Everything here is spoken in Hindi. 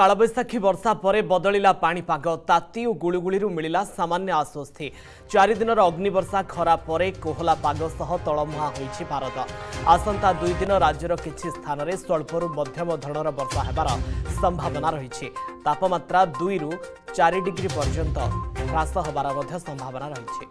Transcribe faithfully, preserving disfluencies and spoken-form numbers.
कालबैशाखी वर्षा पर बदलिला पाणीपाग ताती और गुळुगुळीरू मिलिला सामान्य आश्वस्ति। चारि दिनर अग्निवर्षा खरा पर कोहला पाग सह तलमुहा होईछि भारत। आसंता दुई दिन राज्यर किछि स्थान में स्वल्परू मध्यम धरणर वर्षा हेबार संभावना रहिछि। तापमात्रा दुई रु चार डिग्री पर्यंत ह्रास हेबार मध्य संभावना रहिछि।